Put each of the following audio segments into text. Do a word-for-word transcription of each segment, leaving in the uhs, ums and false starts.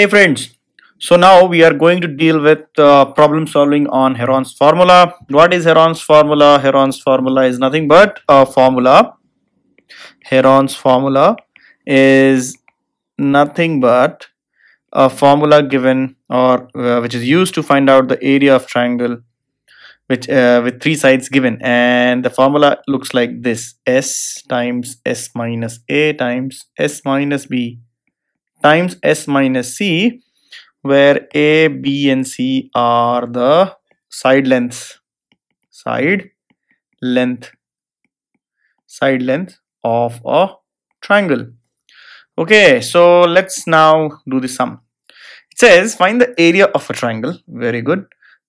Hey friends, so now we are going to deal with uh, problem solving on Heron's formula. What is Heron's formula? Heron's formula is nothing but a formula. Heron's formula is nothing but a formula given or uh, which is used to find out the area of triangle which uh, with three sides given, and the formula looks like this: S times S minus A times S minus B times S minus C, where A, B and C are the side lengths, side length, side length of a triangle. Okay, so let's now do the sum. It says find the area of a triangle. Very good.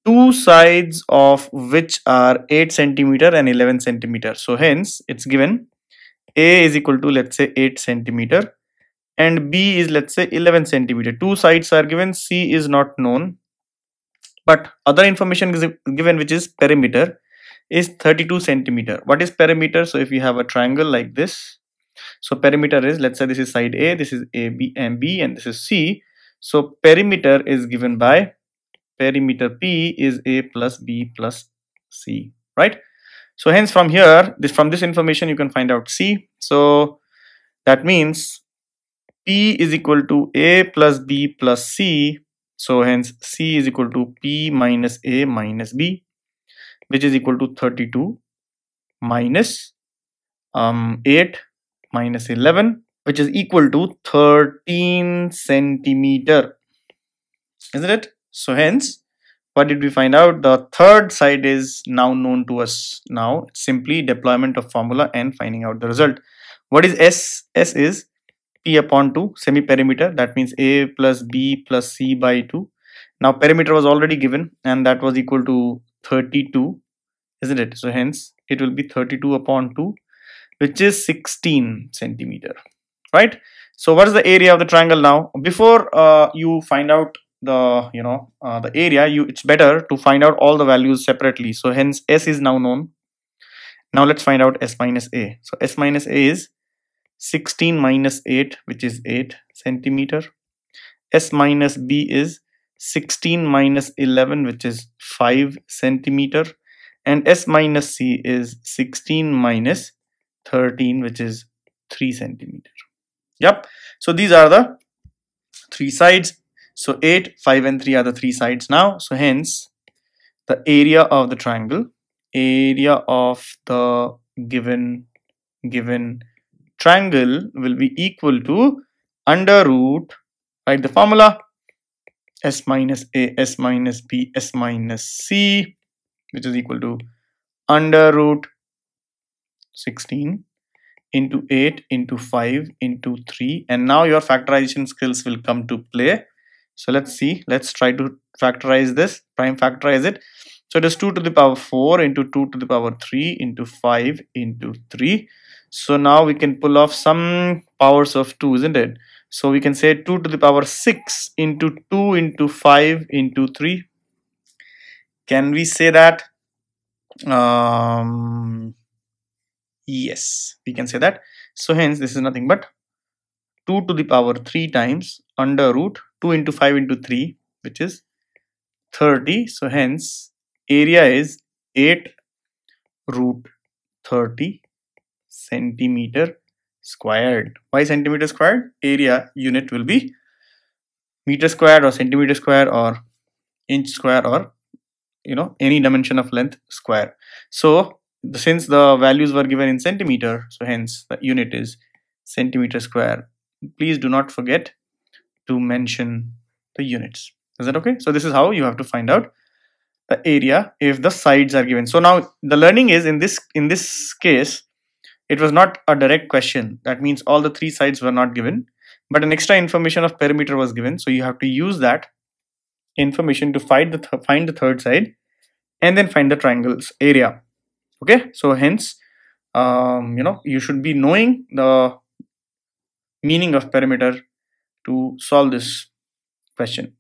Two sides of which are eight centimeters and eleven centimeters. So hence it's given A is equal to, let's say, eight centimeters. And B is, let's say, eleven centimeter. Two sides are given. C is not known, but other information is given, which is perimeter, is thirty-two centimeter. What is perimeter? So if you have a triangle like this, so perimeter is, let's say, this is side A, this is A, B, and B, and this is C. So perimeter is given by perimeter P is A plus B plus C, right? So hence from here, this from this information you can find out C. So that means P is equal to A plus B plus C. So hence C is equal to P minus A minus B, which is equal to thirty-two minus um, eight minus eleven, which is equal to thirteen centimeter, isn't it? So hence what did we find out? The third side is now known to us. Now it's simply deployment of formula and finding out the result. What is S? S is P upon two, semi perimeter. That means A plus B plus C by two. Now perimeter was already given and that was equal to thirty-two, isn't it? So hence it will be thirty-two upon two, which is sixteen centimeter, right? So what is the area of the triangle now? Before uh, you find out the you know uh, the area, you it's better to find out all the values separately. So hence S is now known. Now let's find out S minus A. So S minus A is sixteen minus eight, which is eight centimeter. S minus B is sixteen minus eleven, which is five centimeter. And S minus C is sixteen minus thirteen, which is three centimeter. Yep. So these are the three sides. So eight, five and three are the three sides now. So hence the area of the triangle, area of the given given triangle will be equal to under root, write the formula, S minus A, S minus B, S minus C, which is equal to under root sixteen into eight into five into three. And now your factorization skills will come to play. So let's see, let's try to factorize this, prime factorize it. So it is two to the power four into two to the power three into five into three. So now we can pull off some powers of two, isn't it? So we can say two to the power six into two into five into three. Can we say that? Um, yes, we can say that. So hence this is nothing but two to the power three times under root two into five into three, which is thirty. So hence area is eight root thirty centimeter squared. Why centimeter squared? Area unit will be meter squared or centimeter square or inch square or you know any dimension of length square. So the, since the values were given in centimeter, so hence the unit is centimeter square. Please do not forget to mention the units. Is that okay? So this is how you have to find out the area if the sides are given. So now the learning is in this in this case, it was not a direct question. That means all the three sides were not given, but an extra information of perimeter was given. So you have to use that information to find the, th find the third side and then find the triangle's area. Okay. So hence, um, you know, you should be knowing the meaning of perimeter to solve this question.